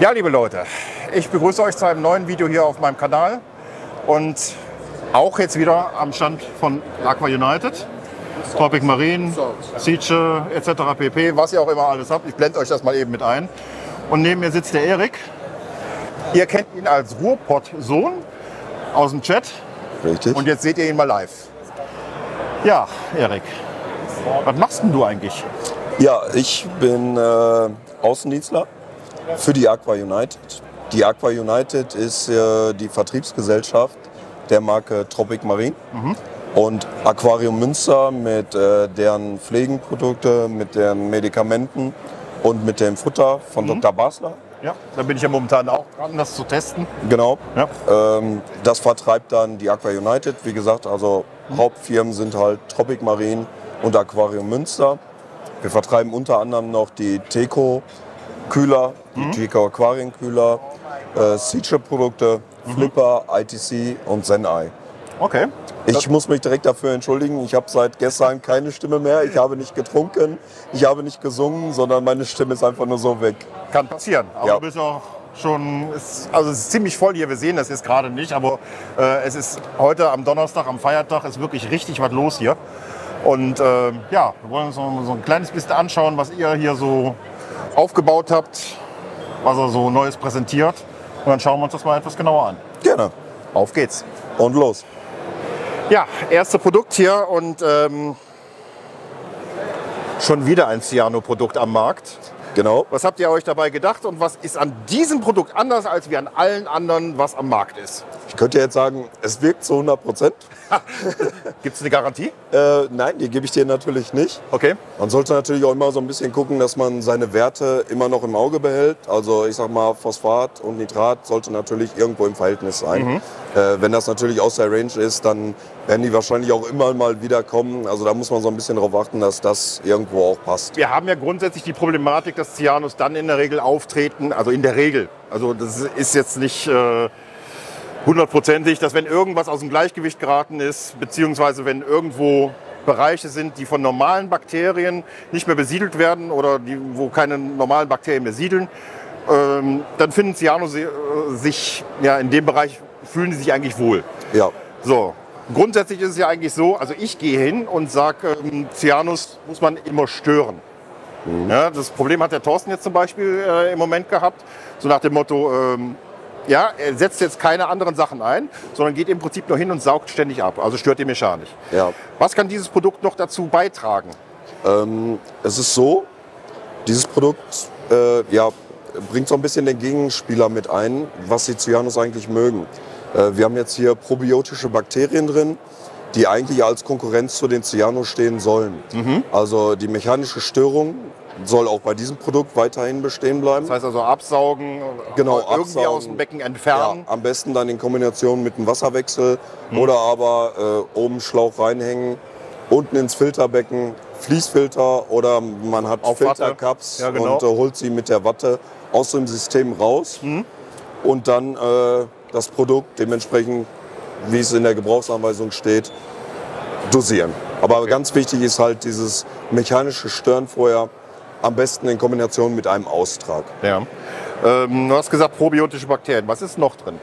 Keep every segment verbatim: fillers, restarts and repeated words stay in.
Ja, liebe Leute, ich begrüße euch zu einem neuen Video hier auf meinem Kanal und auch jetzt wieder am Stand von Aqua United, Tropic Marine, Sicce et cetera pp, was ihr auch immer alles habt. Ich blende euch das mal eben mit ein. Und neben mir sitzt der Erik. Ihr kennt ihn als Ruhrpott-Sohn aus dem Chat. Richtig. Und jetzt seht ihr ihn mal live. Ja, Erik, was machst denn du eigentlich? Ja, ich bin äh, Außendienstler für die Aqua United. Die Aqua United ist äh, die Vertriebsgesellschaft der Marke Tropic Marine, mhm, und Aquarium Münster mit äh, deren Pflegenprodukte, mit deren Medikamenten und mit dem Futter von, mhm, Doktor Basler. Ja, da bin ich ja momentan auch dran, das zu testen. Genau. Ja. Ähm, das vertreibt dann die Aqua United. Wie gesagt, also mhm, Hauptfirmen sind halt Tropic Marine und Aquarium Münster. Wir vertreiben unter anderem noch die Teco Kühler, mhm, die Teco Aquarienkühler, äh, Seachip-Produkte, mhm, Flipper, I T C und Senai. Okay. Ich das muss mich direkt dafür entschuldigen, ich habe seit gestern keine Stimme mehr, ich habe nicht getrunken, ich habe nicht gesungen, sondern meine Stimme ist einfach nur so weg. Kann passieren, aber ja, du bist auch schon, also es ist ziemlich voll hier, wir sehen das jetzt gerade nicht, aber äh, es ist heute am Donnerstag, am Feiertag, ist wirklich richtig was los hier. Und äh, ja, wir wollen uns noch so ein kleines bisschen anschauen, was ihr hier so aufgebaut habt, was er so Neues präsentiert. Und dann schauen wir uns das mal etwas genauer an. Gerne. Auf geht's. Und los. Ja, erste Produkt hier und ähm, schon wieder ein Cyano-Produkt am Markt. Genau. Was habt ihr euch dabei gedacht und was ist an diesem Produkt anders als wie an allen anderen, was am Markt ist? Ich könnte jetzt sagen, es wirkt zu hundert Prozent. Gibt es eine Garantie? Äh, nein, die gebe ich dir natürlich nicht. Okay. Man sollte natürlich auch immer so ein bisschen gucken, dass man seine Werte immer noch im Auge behält. Also ich sag mal, Phosphat und Nitrat sollte natürlich irgendwo im Verhältnis sein. Mhm. Äh, wenn das natürlich aus der Range ist, dann werden die wahrscheinlich auch immer mal wieder kommen. Also da muss man so ein bisschen darauf achten, dass das irgendwo auch passt. Wir haben ja grundsätzlich die Problematik, dass Cyanos dann in der Regel auftreten, also in der Regel, also das ist jetzt nicht hundertprozentig, äh, dass wenn irgendwas aus dem Gleichgewicht geraten ist, beziehungsweise wenn irgendwo Bereiche sind, die von normalen Bakterien nicht mehr besiedelt werden oder die, wo keine normalen Bakterien mehr siedeln, ähm, dann finden Cyanos äh, sich, ja, in dem Bereich fühlen sie sich eigentlich wohl. Ja. So. Grundsätzlich ist es ja eigentlich so, also ich gehe hin und sage, ähm, Cyanos muss man immer stören. Mhm. Ja, das Problem hat der Thorsten jetzt zum Beispiel äh, im Moment gehabt, so nach dem Motto, ähm, ja, er setzt jetzt keine anderen Sachen ein, sondern geht im Prinzip nur hin und saugt ständig ab, also stört die Mechanik. Ja. Was kann dieses Produkt noch dazu beitragen? Ähm, es ist so, dieses Produkt äh, ja, bringt so ein bisschen den Gegenspieler mit ein, was die Cyanos eigentlich mögen. Äh, wir haben jetzt hier probiotische Bakterien drin, die eigentlich als Konkurrenz zu den Cyanos stehen sollen. Mhm. Also die mechanische Störung soll auch bei diesem Produkt weiterhin bestehen bleiben. Das heißt also absaugen, genau, irgendwie absaugen, aus dem Becken entfernen. Ja, am besten dann in Kombination mit einem Wasserwechsel, mhm, oder aber äh, oben Schlauch reinhängen, unten ins Filterbecken, Fließfilter oder man hat auf Filtercups, ja, genau, und äh, holt sie mit der Watte aus dem System raus, mhm, und dann äh, das Produkt dementsprechend, wie es in der Gebrauchsanweisung steht, dosieren. Aber okay, ganz wichtig ist halt dieses mechanische Stören vorher, am besten in Kombination mit einem Austrag. Ja. Ähm, du hast gesagt probiotische Bakterien. Was ist noch drin?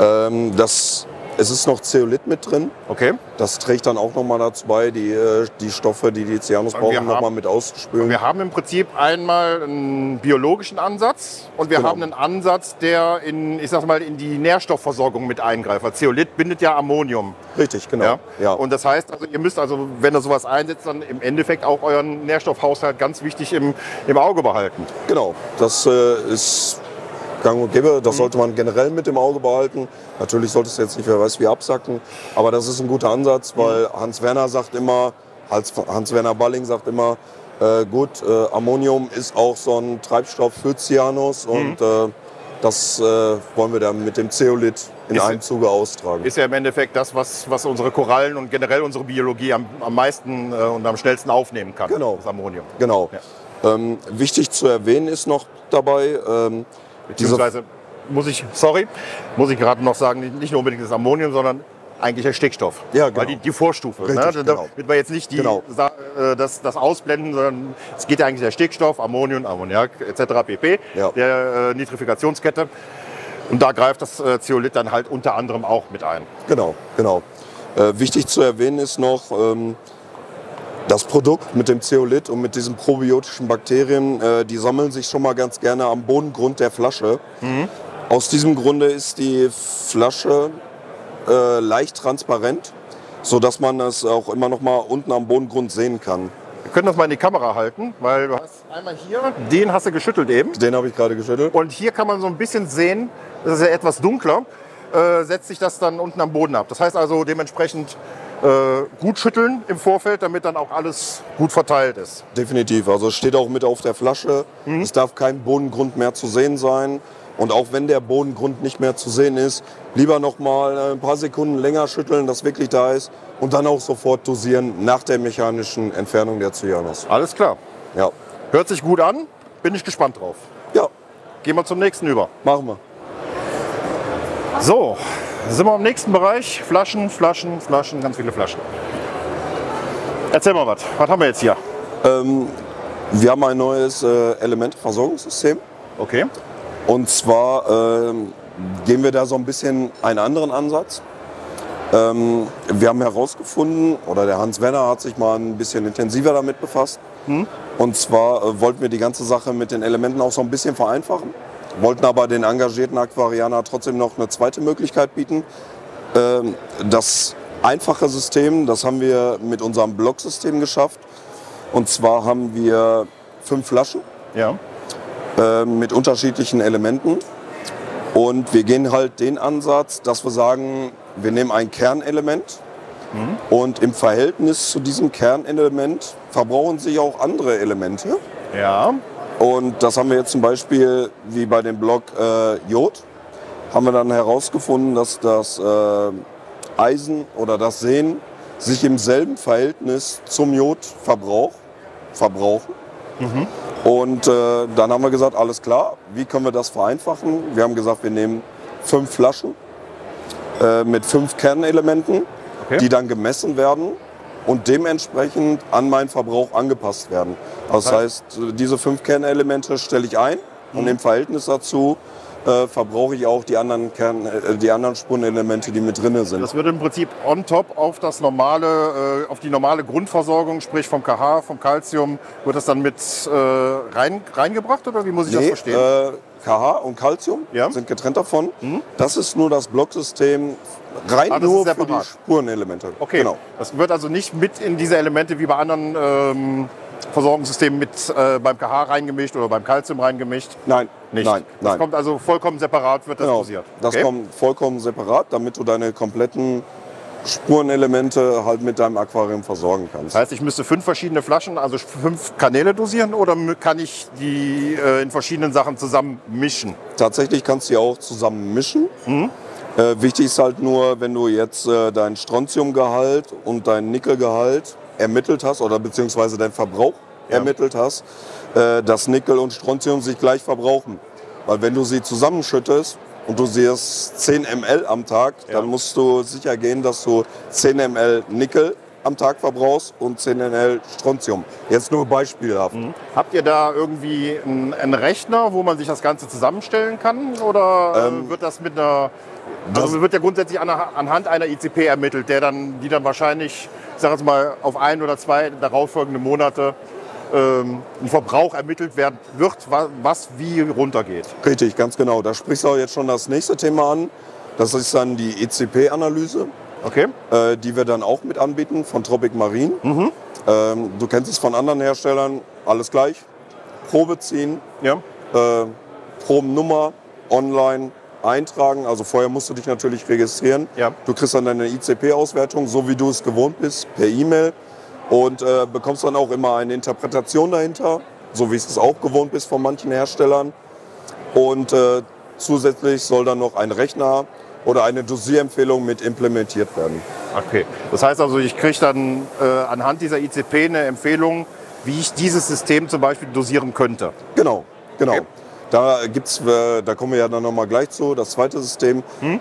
Ähm, das, es ist noch Zeolit mit drin. Okay. Das trägt dann auch nochmal dazu bei, die, die Stoffe, die die Cyanos brauchen, nochmal mit auszuspülen. Wir haben im Prinzip einmal einen biologischen Ansatz und wir, genau, haben einen Ansatz, der in, ich sag mal, in die Nährstoffversorgung mit eingreift. Weil Zeolit bindet ja Ammonium. Richtig, genau. Ja? Ja. Und das heißt, also ihr müsst, also, wenn ihr sowas einsetzt, dann im Endeffekt auch euren Nährstoffhaushalt ganz wichtig im, im Auge behalten. Genau, das äh, ist gang und gäbe. Das sollte man generell mit im Auge behalten. Natürlich sollte es jetzt nicht, wer weiß wie, absacken. Aber das ist ein guter Ansatz, weil Hans-Werner sagt immer, Hans-Werner Balling sagt immer, äh, gut, äh, Ammonium ist auch so ein Treibstoff für Cyanos, mhm, und äh, das äh, wollen wir dann mit dem Zeolit in ist einem Zuge austragen. Ist ja im Endeffekt das, was, was unsere Korallen und generell unsere Biologie am, am meisten äh, und am schnellsten aufnehmen kann, genau, das Ammonium. Genau. Ja. Ähm, wichtig zu erwähnen ist noch dabei, ähm, beziehungsweise muss ich, sorry, muss ich gerade noch sagen, nicht nur unbedingt das Ammonium, sondern eigentlich der Stickstoff. Ja, genau. Weil die, die Vorstufe. Richtig, ne? Da genau. Wird man jetzt nicht die, genau. äh, das, das ausblenden, sondern es geht ja eigentlich der Stickstoff, Ammonium, Ammoniak et cetera pp. Ja. Der äh, Nitrifikationskette. Und da greift das äh, Zeolit dann halt unter anderem auch mit ein. Genau, genau. Äh, wichtig zu erwähnen ist noch, ähm, das Produkt mit dem Zeolit und mit diesen probiotischen Bakterien, äh, die sammeln sich schon mal ganz gerne am Bodengrund der Flasche. Mhm. Aus diesem Grunde ist die Flasche äh, leicht transparent, sodass man das auch immer noch mal unten am Bodengrund sehen kann. Wir können das mal in die Kamera halten, weil du hast einmal hier, den hast du geschüttelt eben. Den habe ich gerade geschüttelt. Und hier kann man so ein bisschen sehen, das ist ja etwas dunkler, äh, setzt sich das dann unten am Boden ab. Das heißt also dementsprechend äh, gut schütteln im Vorfeld, damit dann auch alles gut verteilt ist. Definitiv, also es steht auch mit auf der Flasche, mhm. Es darf kein Bodengrund mehr zu sehen sein. Und auch wenn der Bodengrund nicht mehr zu sehen ist, lieber noch mal ein paar Sekunden länger schütteln, dass wirklich da ist. Und dann auch sofort dosieren nach der mechanischen Entfernung der Cyanos. Alles klar. Ja. Hört sich gut an, bin ich gespannt drauf. Ja. Gehen wir zum nächsten über. Machen wir. So, sind wir im nächsten Bereich. Flaschen, Flaschen, Flaschen, ganz viele Flaschen. Erzähl mal was. Was haben wir jetzt hier? Ähm, wir haben ein neues äh, Elementversorgungssystem. Okay. Und zwar ähm, gehen wir da so ein bisschen einen anderen Ansatz. Ähm, wir haben herausgefunden, oder der Hans-Werner hat sich mal ein bisschen intensiver damit befasst. Hm? Und zwar äh, wollten wir die ganze Sache mit den Elementen auch so ein bisschen vereinfachen, wollten aber den engagierten Aquarianer trotzdem noch eine zweite Möglichkeit bieten. Ähm, das einfache System, das haben wir mit unserem Blocksystem geschafft. Und zwar haben wir fünf Flaschen. Ja. Mit unterschiedlichen Elementen und wir gehen halt den Ansatz, dass wir sagen, wir nehmen ein Kernelement mhm. und im Verhältnis zu diesem Kernelement verbrauchen sich auch andere Elemente. Ja. Und das haben wir jetzt zum Beispiel, wie bei dem Block äh, Jod, haben wir dann herausgefunden, dass das äh, Eisen oder das Selen sich im selben Verhältnis zum Jodverbrauch verbrauchen. Mhm. Und äh, dann haben wir gesagt, alles klar, wie können wir das vereinfachen? Wir haben gesagt, wir nehmen fünf Flaschen äh, mit fünf Kernelementen, okay. Die dann gemessen werden und dementsprechend an meinen Verbrauch angepasst werden. Das okay. heißt, diese fünf Kernelemente stelle ich ein mhm. und im Verhältnis dazu äh, verbrauche ich auch die anderen, Kern, äh, die anderen Spurenelemente, die mit drin sind. Das würde im Prinzip on top auf, das normale, äh, auf die normale Grundversorgung, sprich vom K H, vom Calcium, wird das dann mit äh, rein, reingebracht oder wie muss ich nee, das verstehen? Äh, K H und Calcium ja. sind getrennt davon. Mhm. Das ist nur das Blocksystem rein ah, das nur für die Spurenelemente. Okay, genau. Das wird also nicht mit in diese Elemente wie bei anderen ähm, Versorgungssystemen mit äh, beim K H reingemischt oder beim Calcium reingemischt? Nein. Nicht. Nein, das nein. kommt also vollkommen separat, wird das genau, dosiert. Das okay. kommt vollkommen separat, damit du deine kompletten Spurenelemente halt mit deinem Aquarium versorgen kannst. Das heißt, ich müsste fünf verschiedene Flaschen, also fünf Kanäle dosieren oder kann ich die äh, in verschiedenen Sachen zusammen mischen? Tatsächlich kannst du die auch zusammen mischen. Mhm. Äh, wichtig ist halt nur, wenn du jetzt äh, deinen Strontiumgehalt und deinen Nickelgehalt ermittelt hast oder beziehungsweise deinen Verbrauch ja. ermittelt hast, äh, dass Nickel und Strontium sich gleich verbrauchen. Weil wenn du sie zusammenschüttest und du dosierst zehn Milliliter am Tag, ja. dann musst du sicher gehen, dass du zehn Milliliter Nickel am Tag verbrauchst und zehn Milliliter Strontium. Jetzt nur beispielhaft. Mhm. Habt ihr da irgendwie einen Rechner, wo man sich das Ganze zusammenstellen kann? Oder ähm, wird das mit einer... Das also wird ja grundsätzlich anhand einer I C P ermittelt, der dann, die dann wahrscheinlich, ich sag jetzt mal, auf ein oder zwei darauffolgende Monate ähm, ein Verbrauch ermittelt werden wird, was wie runtergeht. Richtig, ganz genau. Da sprichst du auch jetzt schon das nächste Thema an. Das ist dann die E C P-Analyse, okay. äh, die wir dann auch mit anbieten von Tropic Marine. Mhm. Ähm, du kennst es von anderen Herstellern, alles gleich. Probe ziehen, ja. äh, Probennummer, online. Eintragen, also vorher musst du dich natürlich registrieren. Ja. Du kriegst dann deine I C P-Auswertung, so wie du es gewohnt bist, per E-Mail und äh, bekommst dann auch immer eine Interpretation dahinter, so wie es es auch gewohnt bist von manchen Herstellern. Und äh, zusätzlich soll dann noch ein Rechner oder eine Dosierempfehlung mit implementiert werden. Okay, das heißt also, ich kriege dann äh, anhand dieser I C P eine Empfehlung, wie ich dieses System zum Beispiel dosieren könnte. Genau, genau. Okay. Da gibt's, da kommen wir ja dann nochmal gleich zu, das zweite System. Hm?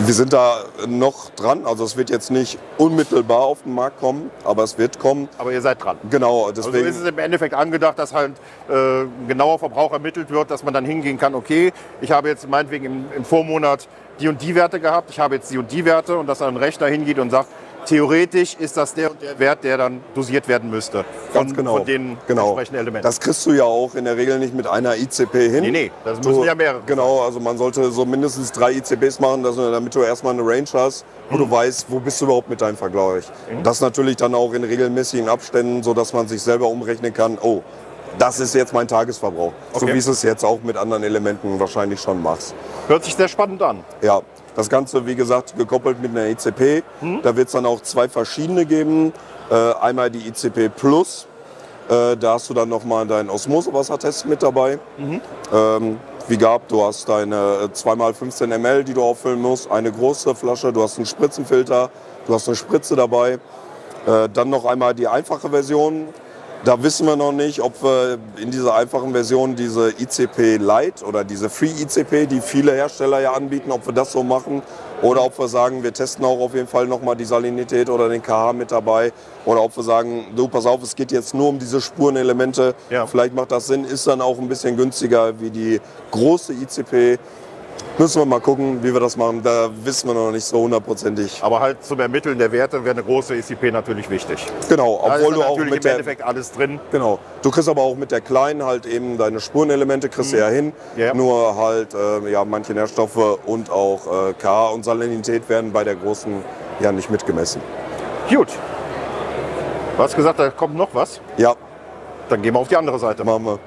Wir sind da noch dran, also es wird jetzt nicht unmittelbar auf den Markt kommen, aber es wird kommen. Aber ihr seid dran. Genau. Deswegen also ist es im Endeffekt angedacht, dass halt äh, genauer Verbrauch ermittelt wird, dass man dann hingehen kann, okay, ich habe jetzt meinetwegen im, im Vormonat die und die Werte gehabt, ich habe jetzt die und die Werte und dass dann ein Rechner hingeht und sagt, theoretisch ist das der und der Wert, der dann dosiert werden müsste von, Ganz genau. von den genau. entsprechenden Elementen. Das kriegst du ja auch in der Regel nicht mit einer I C P hin. Nee, nee, das müssen du, ja mehrere. Genau, also man sollte so mindestens drei I C Ps machen, dass du, damit du erstmal eine Range hast, wo mhm. du weißt, wo bist du überhaupt mit deinem Vergleich. Mhm. Das natürlich dann auch in regelmäßigen Abständen, sodass man sich selber umrechnen kann, oh, das ist jetzt mein Tagesverbrauch. Okay. So wie es jetzt auch mit anderen Elementen wahrscheinlich schon machst. Hört sich sehr spannend an. Ja. Das Ganze, wie gesagt, gekoppelt mit einer I C P. Mhm. Da wird es dann auch zwei verschiedene geben. Äh, einmal die I C P Plus. Äh, da hast du dann nochmal deinen Osmosewassertest mit dabei. Mhm. Ähm, wie gehabt, du hast deine zwei mal fünfzehn Milliliter, die du auffüllen musst. Eine große Flasche, du hast einen Spritzenfilter, du hast eine Spritze dabei. Äh, dann noch einmal die einfache Version. Da wissen wir noch nicht, ob wir in dieser einfachen Version diese I C P Light oder diese Free I C P, die viele Hersteller ja anbieten, ob wir das so machen oder ob wir sagen, wir testen auch auf jeden Fall nochmal die Salinität oder den K H mit dabei oder ob wir sagen, du pass auf, es geht jetzt nur um diese Spurenelemente, ja. Vielleicht macht das Sinn, ist dann auch ein bisschen günstiger wie die große I C P. Müssen wir mal gucken, wie wir das machen. Da wissen wir noch nicht so hundertprozentig. Aber halt zum Ermitteln der Werte wäre eine große I C P natürlich wichtig. Genau, da obwohl ist du auch mit der, im Endeffekt alles drin. Genau. Du kriegst aber auch mit der kleinen halt eben deine Spurenelemente kriegst du mhm. ja hin. Ja. Nur halt äh, ja manche Nährstoffe und auch äh, K und Salinität werden bei der großen ja nicht mitgemessen. Gut. Du hast gesagt, da kommt noch was? Ja. Dann gehen wir auf die andere Seite. Machen wir.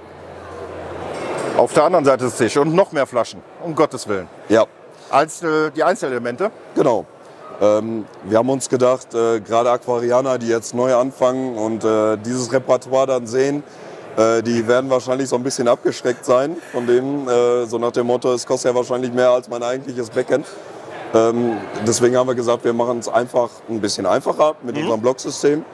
Auf der anderen Seite des Tisches und noch mehr Flaschen, um Gottes Willen. Ja. Einzel, die Einzelelemente? Genau. Ähm, wir haben uns gedacht, äh, gerade Aquarianer, die jetzt neu anfangen und äh, dieses Repertoire dann sehen, äh, die werden wahrscheinlich so ein bisschen abgeschreckt sein von dem, äh, so nach dem Motto, es kostet ja wahrscheinlich mehr als mein eigentliches Becken. Ähm, deswegen haben wir gesagt, wir machen es einfach ein bisschen einfacher mit mhm. unserem Blocksystem.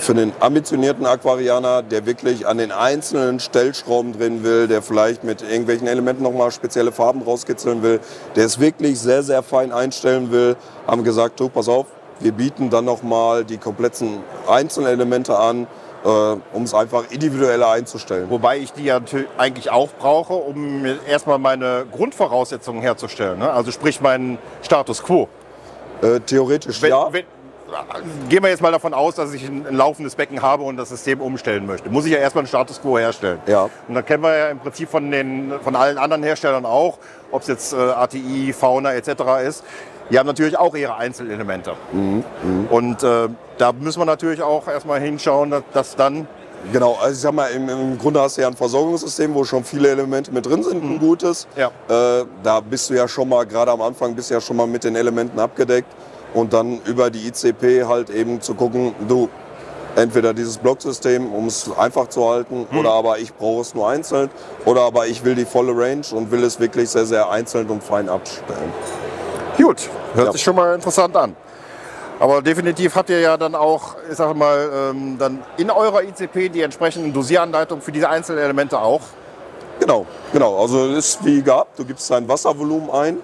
Für den ambitionierten Aquarianer, der wirklich an den einzelnen Stellschrauben drehen will, der vielleicht mit irgendwelchen Elementen nochmal spezielle Farben rauskitzeln will, der es wirklich sehr, sehr fein einstellen will, haben gesagt, du, pass auf, wir bieten dann nochmal die kompletten Einzelelemente an, äh, um es einfach individueller einzustellen. Wobei ich die ja eigentlich auch brauche, um erstmal meine Grundvoraussetzungen herzustellen, ne? Also sprich meinen Status quo. Äh, theoretisch wenn, ja. Wenn gehen wir jetzt mal davon aus, dass ich ein laufendes Becken habe und das System umstellen möchte. Muss ich ja erstmal einen Status Quo herstellen. Ja. Und dann kennen wir ja im Prinzip von, den, von allen anderen Herstellern auch, ob es jetzt äh, A T I, Fauna et cetera ist, die haben natürlich auch ihre Einzelelemente. Mhm. Mhm. Und äh, da müssen wir natürlich auch erstmal hinschauen, dass, dass dann... Genau, also ich sag mal, im, im Grunde hast du ja ein Versorgungssystem, wo schon viele Elemente mit drin sind, ein mhm. gutes. Ja. Äh, da bist du ja schon mal, gerade am Anfang, bist du ja schon mal mit den Elementen abgedeckt. Und dann über die I C P halt eben zu gucken, du, entweder dieses Blocksystem, um es einfach zu halten, hm. oder aber ich brauche es nur einzeln, oder aber ich will die volle Range und will es wirklich sehr, sehr einzeln und fein abstellen. Gut, hört ja. sich schon mal interessant an. Aber definitiv habt ihr ja dann auch, ich sag mal, dann in eurer I C P die entsprechenden Dosieranleitungen für diese einzelnen Elemente auch. Genau, genau. Also es ist wie gehabt, du gibst dein Wasservolumen ein.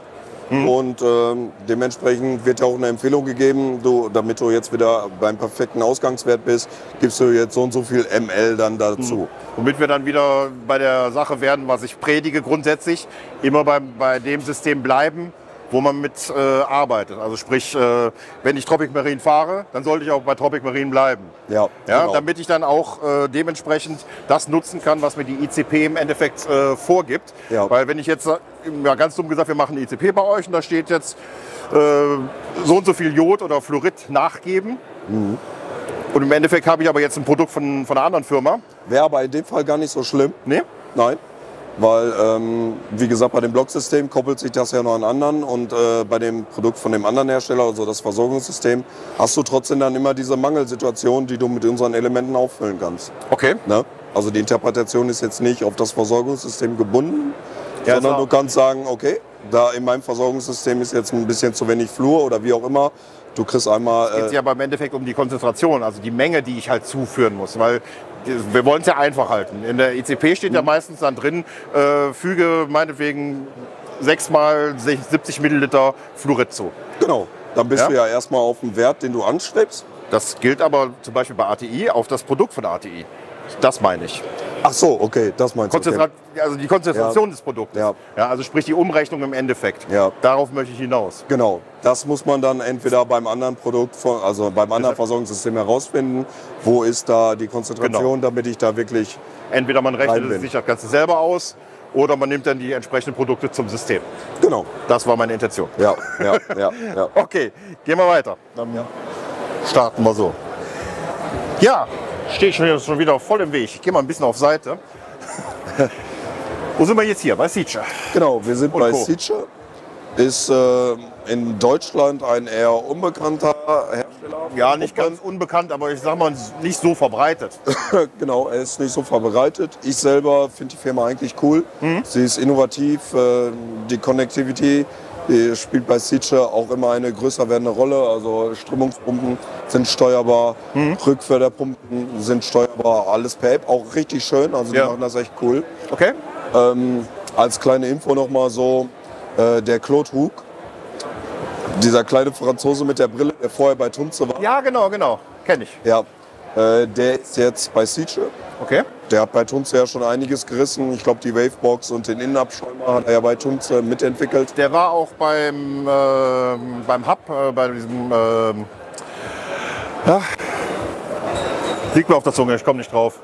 Mhm. Und ähm, dementsprechend wird ja auch eine Empfehlung gegeben, du, damit du jetzt wieder beim perfekten Ausgangswert bist, gibst du jetzt so und so viel M L dann dazu. Mhm. Womit wir dann wieder bei der Sache werden, was ich predige grundsätzlich, immer bei, bei dem System bleiben, wo man mit äh, arbeitet. Also sprich, äh, wenn ich Tropic Marine fahre, dann sollte ich auch bei Tropic Marine bleiben. Ja, ja, genau. Damit ich dann auch äh, dementsprechend das nutzen kann, was mir die I C P im Endeffekt äh, vorgibt. Ja. Weil wenn ich jetzt, ja, ganz dumm gesagt, wir machen eine I C P bei euch und da steht jetzt äh, so und so viel Jod oder Fluorid nachgeben. Mhm. Und im Endeffekt habe ich aber jetzt ein Produkt von, von einer anderen Firma. Wäre aber in dem Fall gar nicht so schlimm. Nee? Nein. Weil, ähm, wie gesagt, bei dem Blocksystem koppelt sich das ja noch an anderen und äh, bei dem Produkt von dem anderen Hersteller, also das Versorgungssystem, hast du trotzdem dann immer diese Mangelsituation, die du mit unseren Elementen auffüllen kannst. Okay. Ne? Also die Interpretation ist jetzt nicht auf das Versorgungssystem gebunden, ja, sondern du kannst sagen, okay, da in meinem Versorgungssystem ist jetzt ein bisschen zu wenig Fluor oder wie auch immer. Du kriegst einmal... Es geht ja aber im Endeffekt um die Konzentration, also die Menge, die ich halt zuführen muss, weil... Wir wollen es ja einfach halten. In der I C P steht ja meistens dann drin, äh, füge meinetwegen sechs mal siebzig Milliliter Fluorid zu. Genau, dann bist ja? du ja erstmal auf dem Wert, den du anstrebst. Das gilt aber zum Beispiel bei A T I auf das Produkt von A T I. Das meine ich. Ach so, okay, das meinst du. Okay. Also die Konzentration ja. des Produktes. Ja. Ja, also sprich die Umrechnung im Endeffekt. Ja. Darauf möchte ich hinaus. Genau. Das muss man dann entweder beim anderen Produkt, also beim anderen Versorgungssystem herausfinden, wo ist da die Konzentration, genau. damit ich da wirklich. Entweder man rechnet sich das Ganze selber aus oder man nimmt dann die entsprechenden Produkte zum System. Genau. Das war meine Intention. Ja, ja, ja. ja. Okay, gehen wir weiter. Dann ja. starten wir so. Ja. Stehe ich jetzt schon wieder voll im Weg. Ich gehe mal ein bisschen auf Seite. Wo sind wir jetzt hier? Bei Sicce. Genau, wir sind und bei Sicce. Ist äh, in Deutschland ein eher unbekannter Hersteller. Ja, nicht ganz unbekannt, aber ich sag mal nicht so verbreitet. Genau, er ist nicht so verbreitet. Ich selber finde die Firma eigentlich cool. Mhm. Sie ist innovativ. Äh, die Connectivity die spielt bei Sicce auch immer eine größer werdende Rolle. Also Strömungspumpen sind steuerbar, mhm. Rückförderpumpen sind steuerbar, alles per App, auch richtig schön. Also die ja. machen das echt cool. Okay. Ähm, als kleine Info nochmal so, äh, der Claude Hucq, dieser kleine Franzose mit der Brille, der vorher bei Tunze war. Ja, genau, genau, kenne ich. Ja, äh, der ist jetzt bei Sicce. Okay. Der hat bei Tunze ja schon einiges gerissen. Ich glaube, die Wavebox und den Innenabschäumer hat er ja bei Tunze mitentwickelt. Der war auch beim, äh, beim Hub, äh, bei diesem, äh, ja. liegt mir auf der Zunge, ich komme nicht drauf.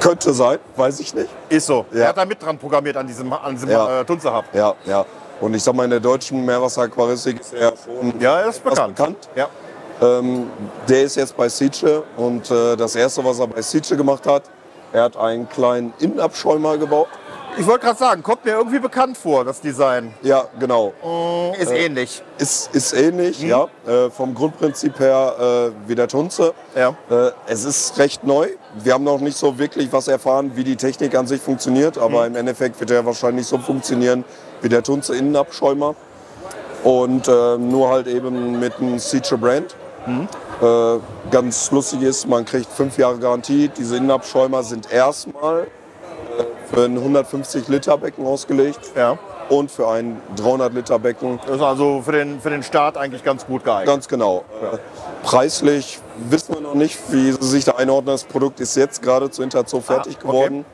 Könnte sein, weiß ich nicht. Ist so. Ja. Er hat da mit dran programmiert an diesem, an diesem ja. äh, Tunze-Hub. Ja, ja. Und ich sag mal, in der deutschen Meerwasseraquaristik ist er schon ja, er ist bekannt. bekannt. Ja. Ähm, der ist jetzt bei Sicce und äh, das erste, was er bei Sicce gemacht hat, er hat einen kleinen Innenabschäumer gebaut. Ich wollte gerade sagen, kommt mir irgendwie bekannt vor, das Design. Ja, genau. Mm, ist äh, ähnlich. Ist, ist ähnlich, mhm. ja. Äh, vom Grundprinzip her äh, wie der Tunze. Ja. Äh, es ist recht neu. Wir haben noch nicht so wirklich was erfahren, wie die Technik an sich funktioniert. Aber mhm. im Endeffekt wird er wahrscheinlich so funktionieren wie der Tunze Innenabschäumer. Und äh, nur halt eben mit einem Sicce Brand. Mhm. Äh, ganz lustig ist, man kriegt fünf Jahre Garantie. Diese Innenabschäumer sind erstmal für ein hundertfünfzig Liter Becken ausgelegt ja. und für ein dreihundert Liter Becken. Das ist also für den, für den Start eigentlich ganz gut geeignet. Ganz genau. Ja. Preislich wissen wir noch nicht, wie sie sich da einordnen. Das Produkt ist jetzt gerade zu Interzoo fertig ah, okay. geworden.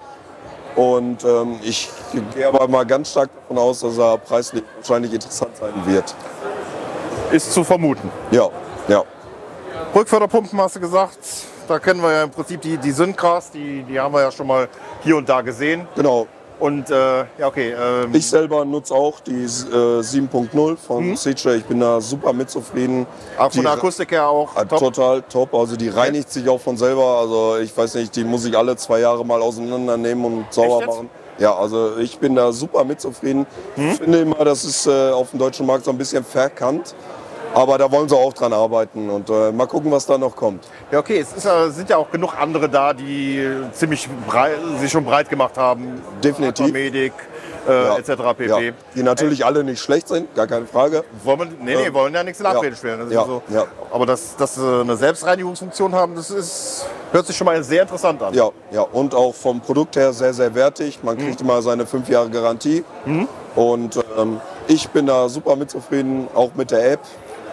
Und ähm, ich gehe aber mal ganz stark davon aus, dass er preislich wahrscheinlich interessant sein wird. Ist zu vermuten. Ja, ja. Rückförderpumpen hast du gesagt. Da kennen wir ja im Prinzip die, die Syncras, die, die haben wir ja schon mal hier und da gesehen. Genau. Und äh, ja, okay. Ähm ich selber nutze auch die äh, sieben Punkt null von mhm. Sicce. Ich bin da super mit zufrieden. Auch von der Akustik her auch. Äh, top. Total top. Also die reinigt sich auch von selber. Also ich weiß nicht, die muss ich alle zwei Jahre mal auseinandernehmen und sauber machen. Ja, also ich bin da super mit zufrieden. Mhm. Ich finde immer, das ist äh, auf dem deutschen Markt so ein bisschen verkannt. Aber da wollen sie auch dran arbeiten und äh, mal gucken, was da noch kommt. Ja, okay, es ist, äh, sind ja auch genug andere da, die ziemlich breit, sich schon breit gemacht haben. Definitiv. Aquamedic, äh, ja. et cetera pp. Ja. Die natürlich äh, alle nicht schlecht sind, gar keine Frage. Wollen, nee, nee, äh, wollen ja nichts in Abrede stellen. Ja, so. ja. Aber dass, dass sie eine Selbstreinigungsfunktion haben, das ist, hört sich schon mal sehr interessant an. Ja, ja. Und auch vom Produkt her sehr, sehr wertig. Man kriegt mhm. immer seine fünf Jahre Garantie. Mhm. Und ähm, ich bin da super mit zufrieden, auch mit der App.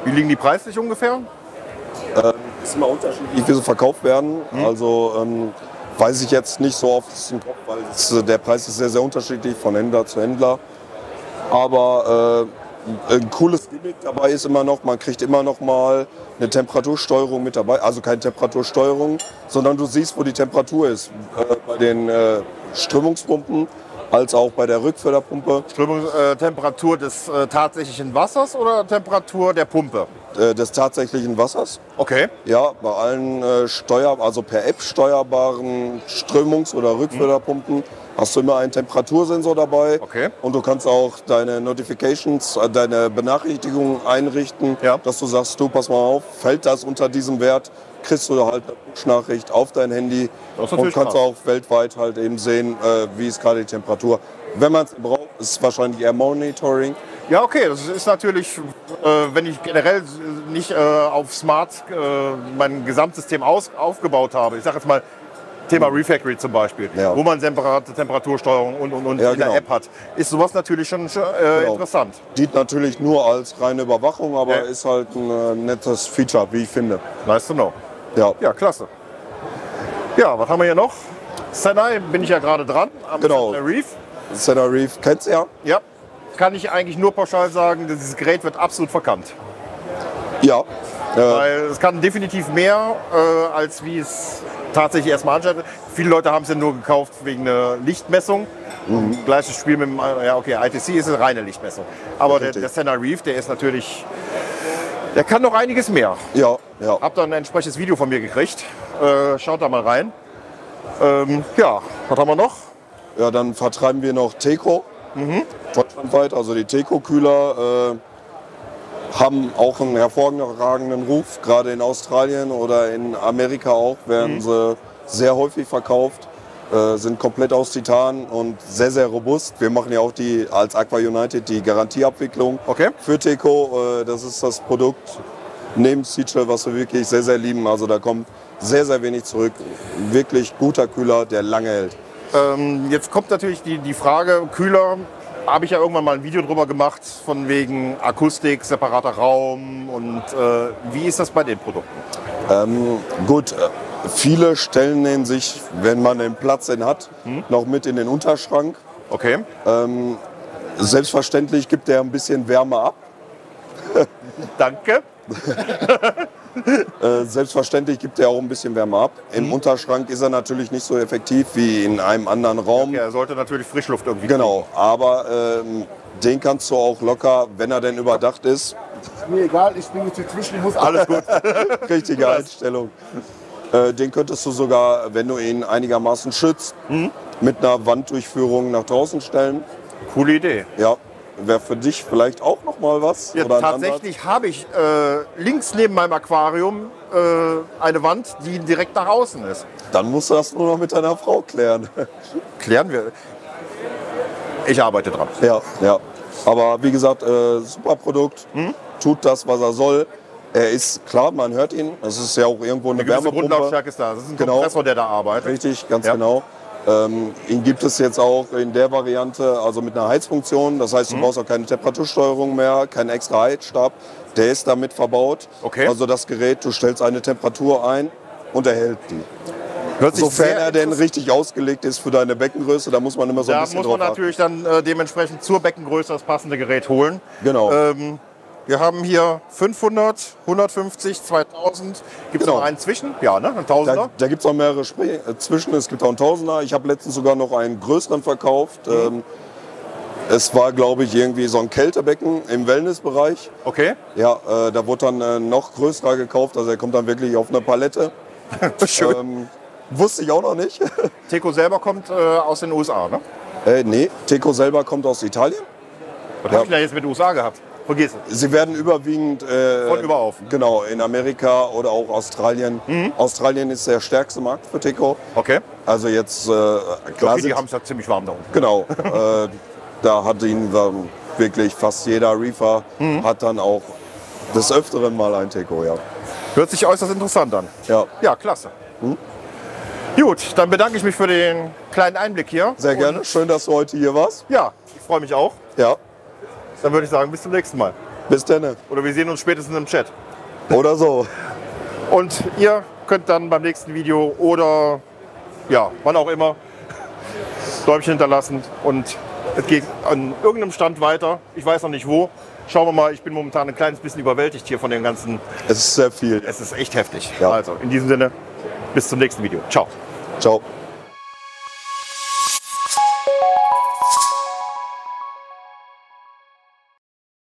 Wie liegen die preislich ungefähr? Ähm, ist immer unterschiedlich, wie sie verkauft werden. Mhm. Also ähm, weiß ich jetzt nicht so oft im Kopf, weil es, der Preis ist sehr, sehr unterschiedlich von Händler zu Händler. Aber äh, ein cooles Gimmick dabei ist immer noch, man kriegt immer noch mal eine Temperatursteuerung mit dabei. Also keine Temperatursteuerung, sondern du siehst, wo die Temperatur ist. Äh, bei den äh, Strömungspumpen. Als auch bei der Rückförderpumpe. Strömung, äh, Temperatur des äh, tatsächlichen Wassers oder Temperatur der Pumpe? Äh, des tatsächlichen Wassers. Okay. Ja, bei allen äh, Steuer, also per App steuerbaren Strömungs- oder Rückförderpumpen mhm. hast du immer einen Temperatursensor dabei. Okay. Und du kannst auch deine Notifications, äh, deine Benachrichtigungen einrichten, ja. dass du sagst, du pass mal auf, fällt das unter diesem Wert, kriegst du halt eine Push-Nachricht auf dein Handy und kannst auch weltweit halt eben sehen, äh, wie ist gerade die Temperatur. Wenn man es braucht, ist es wahrscheinlich eher Monitoring. Ja, okay, das ist natürlich, äh, wenn ich generell nicht äh, auf Smart äh, mein Gesamtsystem aus, aufgebaut habe, ich sage jetzt mal Thema Reefactory zum Beispiel, ja, wo man separate Temperatursteuerung und, und, und ja, in der genau. App hat, ist sowas natürlich schon äh, genau. interessant. Dient natürlich nur als reine Überwachung, aber ja. ist halt ein äh, nettes Feature, wie ich finde. Nice to know. Ja, ja, klasse. Ja, was haben wir hier noch? Senai bin ich ja gerade dran am genau. Senai Reef. Senai Reef kennt's ja. Ja, kann ich eigentlich nur pauschal sagen, dieses Gerät wird absolut verkannt. Ja. Weil es kann definitiv mehr, äh, als wie es tatsächlich erstmal anscheinend. Viele Leute haben es ja nur gekauft wegen einer Lichtmessung. Mhm. Gleiches Spiel mit dem, ja okay, I T C ist eine reine Lichtmessung. Aber der, der Senai Reef, der ist natürlich, der kann noch einiges mehr. Ja, ja. Hab dann ein entsprechendes Video von mir gekriegt. Äh, schaut da mal rein. Ähm, ja, was haben wir noch? Ja, dann vertreiben wir noch Teco. Mhm. Deutschlandweit, also die Teco-Kühler. Äh haben auch einen hervorragenden Ruf, gerade in Australien oder in Amerika auch, werden mhm. sie sehr häufig verkauft, äh, sind komplett aus Titan und sehr, sehr robust. Wir machen ja auch die als Aqua United die Garantieabwicklung okay. für Teco. Äh, das ist das Produkt neben Seachip, was wir wirklich sehr, sehr lieben. Also da kommt sehr, sehr wenig zurück. Wirklich guter Kühler, der lange hält. Ähm, jetzt kommt natürlich die, die Frage, Kühler, habe ich ja irgendwann mal ein Video drüber gemacht, von wegen Akustik, separater Raum und äh, wie ist das bei den Produkten? Ähm, gut, äh, viele stellen den sich, wenn man den Platz denn hat, hm? noch mit in den Unterschrank. Okay. Ähm, selbstverständlich gibt der ein bisschen Wärme ab. Danke. äh, selbstverständlich gibt er auch ein bisschen Wärme ab. Im mhm. Unterschrank ist er natürlich nicht so effektiv wie in einem anderen Raum. Okay, er sollte natürlich Frischluft irgendwie Genau, kriegen. aber ähm, den kannst du auch locker, wenn er denn überdacht ist. Ist mir egal, ich bin jetzt dazwischen, ich muss alles gut. Richtige Einstellung. Äh, den könntest du sogar, wenn du ihn einigermaßen schützt, mhm. mit einer Wanddurchführung nach draußen stellen. Coole Idee. Ja. Wäre für dich vielleicht auch noch mal was? Ja, oder tatsächlich habe ich äh, links neben meinem Aquarium äh, eine Wand, die direkt nach außen ist. Dann musst du das nur noch mit deiner Frau klären. Klären wir? Ich arbeite dran. Ja, ja. Aber wie gesagt, äh, super Produkt. Hm? Tut das, was er soll. Er ist klar, man hört ihn. Das ist ja auch irgendwo eine Wärmepumpe. Die Grundlautstärke ist da. Das ist ein genau. Kompressor, der da arbeitet. Richtig, ganz ja. genau. Ähm, ihn gibt es jetzt auch in der Variante, also mit einer Heizfunktion. Das heißt, du mhm. brauchst auch keine Temperatursteuerung mehr, keinen extra Heizstab. Der ist damit verbaut. Okay. Also das Gerät, du stellst eine Temperatur ein und er hält die. Hört sich Sofern er denn richtig ausgelegt ist für deine Beckengröße, da muss man immer so da ein bisschen Da muss man natürlich achten. dann äh, dementsprechend zur Beckengröße das passende Gerät holen. Genau. Ähm, wir haben hier fünfhundert, hundertfünfzig, zweitausend. Gibt es genau. noch einen zwischen? Ja, ne? Ein Tausender? Da, da gibt es auch mehrere Spr- äh, zwischen. Es gibt auch einen Tausender. Ich habe letztens sogar noch einen größeren verkauft. Mhm. Ähm, es war, glaube ich, irgendwie so ein Kältebecken im Wellnessbereich. Okay. Ja, äh, da wurde dann äh, noch größer gekauft. Also er kommt dann wirklich auf eine Palette. Schön. Ähm, wusste ich auch noch nicht. Teco selber kommt äh, aus den U S A, ne? Äh, nee, Teco selber kommt aus Italien. Was ja. habe ich da jetzt mit den U S A gehabt? Vergiss es. Sie werden überwiegend äh, von überauf. Genau, in Amerika oder auch Australien. Mhm. Australien ist der stärkste Markt für Teco. Okay. Also jetzt äh, klar, okay, die haben es ja ziemlich warm da unten. Genau. äh, da hat ihn ähm, wirklich fast jeder Reefer mhm. hat dann auch des Öfteren mal ein Teco. Ja. Hört sich äußerst interessant an. Ja. Ja, klasse. Mhm. Gut, dann bedanke ich mich für den kleinen Einblick hier. Sehr gerne. Und schön, dass du heute hier warst. Ja, ich freue mich auch. Ja. Dann würde ich sagen, bis zum nächsten Mal. Bis dann. Oder wir sehen uns spätestens im Chat. Oder so. Und ihr könnt dann beim nächsten Video oder ja, wann auch immer, Däumchen hinterlassen und es geht an irgendeinem Stand weiter. Ich weiß noch nicht wo. Schauen wir mal, ich bin momentan ein kleines bisschen überwältigt hier von dem ganzen. Es ist sehr viel. Es ist echt heftig. Ja. Also in diesem Sinne, bis zum nächsten Video. Ciao. Ciao.